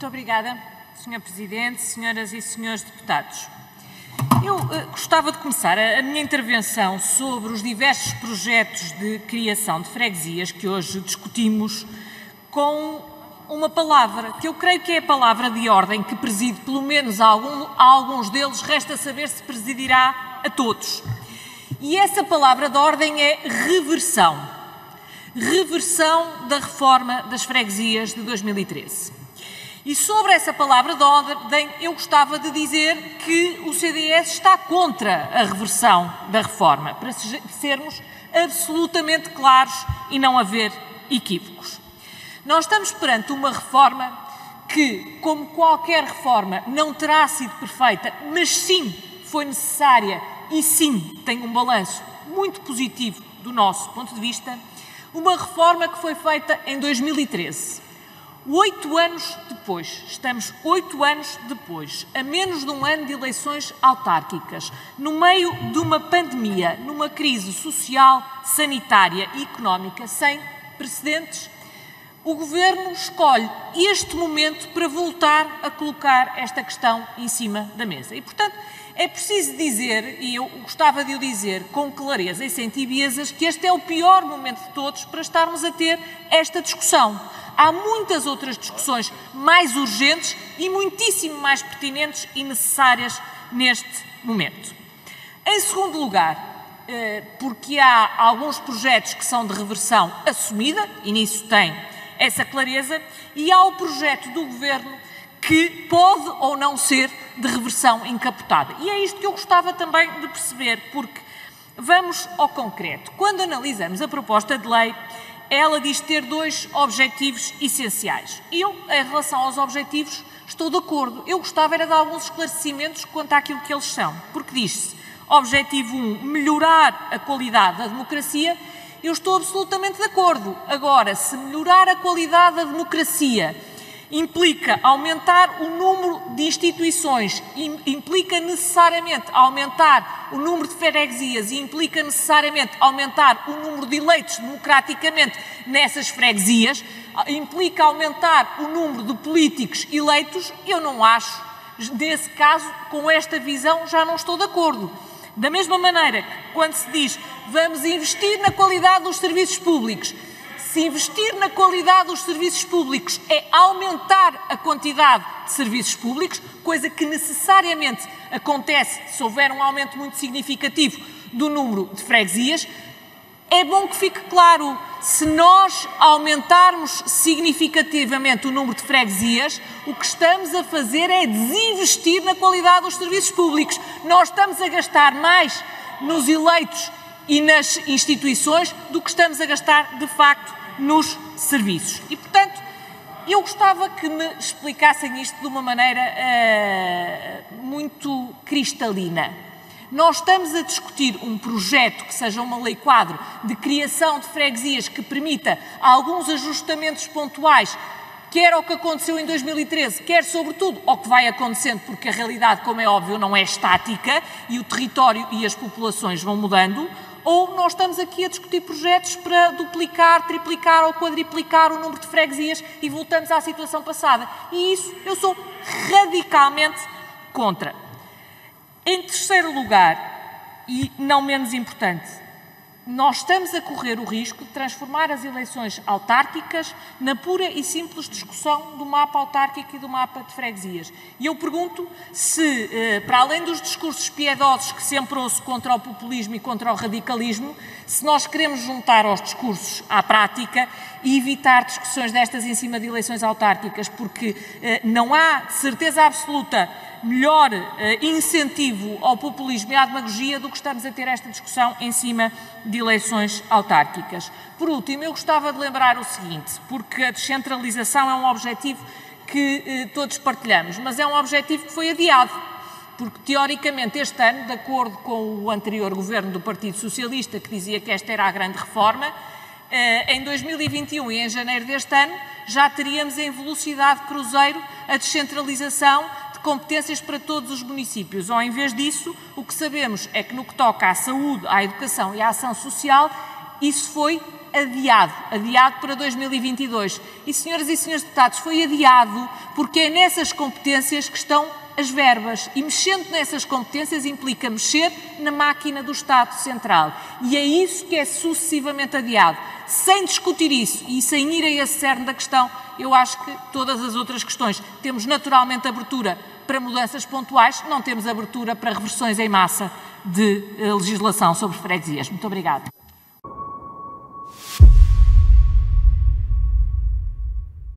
Muito obrigada, Sr. Presidente, Sras. e Srs. Deputados. Eu gostava de começar a minha intervenção sobre os diversos projetos de criação de freguesias que hoje discutimos com uma palavra, que eu creio que é a palavra de ordem que preside, pelo menos a alguns deles, resta saber se presidirá a todos. E essa palavra de ordem é reversão. Reversão da reforma das freguesias de 2013. E sobre essa palavra de ordem, eu gostava de dizer que o CDS está contra a reversão da reforma, para sermos absolutamente claros e não haver equívocos. Nós estamos perante uma reforma que, como qualquer reforma, não terá sido perfeita, mas sim foi necessária e sim tem um balanço muito positivo do nosso ponto de vista, uma reforma que foi feita em 2013. 8 anos depois, estamos 8 anos depois, a menos de um ano de eleições autárquicas, no meio de uma pandemia, numa crise social, sanitária e económica sem precedentes, o Governo escolhe este momento para voltar a colocar esta questão em cima da mesa. E, portanto, é preciso dizer, e eu gostava de o dizer com clareza e sem tibiezas, que este é o pior momento de todos para estarmos a ter esta discussão. Há muitas outras discussões mais urgentes e muitíssimo mais pertinentes e necessárias neste momento. Em segundo lugar, porque há alguns projetos que são de reversão assumida, e nisso tem essa clareza, e há o projeto do Governo que pode ou não ser de reversão encapotada. E é isto que eu gostava também de perceber, porque vamos ao concreto. Quando analisamos a proposta de lei, ela diz ter 2 objetivos essenciais. Eu, em relação aos objetivos, estou de acordo. Eu gostava era de alguns esclarecimentos quanto àquilo que eles são, porque diz-se, objetivo 1, melhorar a qualidade da democracia. Eu estou absolutamente de acordo. Agora, se melhorar a qualidade da democracia implica aumentar o número de instituições, implica necessariamente aumentar o número de freguesias e implica necessariamente aumentar o número de eleitos democraticamente nessas freguesias, implica aumentar o número de políticos eleitos, eu não acho, nesse caso, com esta visão, já não estou de acordo. Da mesma maneira que quando se diz vamos investir na qualidade dos serviços públicos, se investir na qualidade dos serviços públicos é aumentar a quantidade de serviços públicos, coisa que necessariamente acontece se houver um aumento muito significativo do número de freguesias, é bom que fique claro, se nós aumentarmos significativamente o número de freguesias, o que estamos a fazer é desinvestir na qualidade dos serviços públicos. Nós estamos a gastar mais nos eleitos e nas instituições do que estamos a gastar, de facto, nos serviços. E, portanto, eu gostava que me explicassem isto de uma maneira muito cristalina. Nós estamos a discutir um projeto que seja uma lei-quadro de criação de freguesias que permita alguns ajustamentos pontuais, quer ao que aconteceu em 2013, quer sobretudo ao que vai acontecendo, porque a realidade, como é óbvio, não é estática e o território e as populações vão mudando, ou nós estamos aqui a discutir projetos para duplicar, triplicar ou quadriplicar o número de freguesias e voltamos à situação passada. E isso eu sou radicalmente contra. Em terceiro lugar, e não menos importante, nós estamos a correr o risco de transformar as eleições autárquicas na pura e simples discussão do mapa autárquico e do mapa de freguesias. E eu pergunto se, para além dos discursos piedosos que sempre ouço contra o populismo e contra o radicalismo, se nós queremos juntar aos discursos à prática e evitar discussões destas em cima de eleições autárquicas, porque não há, de certeza absoluta, melhor incentivo ao populismo e à demagogia do que estamos a ter esta discussão em cima de eleições autárquicas. Por último, eu gostava de lembrar o seguinte, porque a descentralização é um objetivo que todos partilhamos, mas é um objetivo que foi adiado, porque teoricamente este ano, de acordo com o anterior governo do Partido Socialista, que dizia que esta era a grande reforma, em 2021 e em janeiro deste ano já teríamos em velocidade cruzeiro a descentralização competências para todos os municípios, ou em vez disso, o que sabemos é que no que toca à saúde, à educação e à ação social, isso foi adiado para 2022. E, senhoras e senhores deputados, foi adiado porque é nessas competências que estão as verbas, e mexendo nessas competências implica mexer na máquina do Estado Central. E é isso que é sucessivamente adiado. Sem discutir isso e sem ir a esse cerne da questão, eu acho que todas as outras questões temos naturalmente abertura para mudanças pontuais, não temos abertura para reversões em massa de legislação sobre freguesias. Muito obrigada.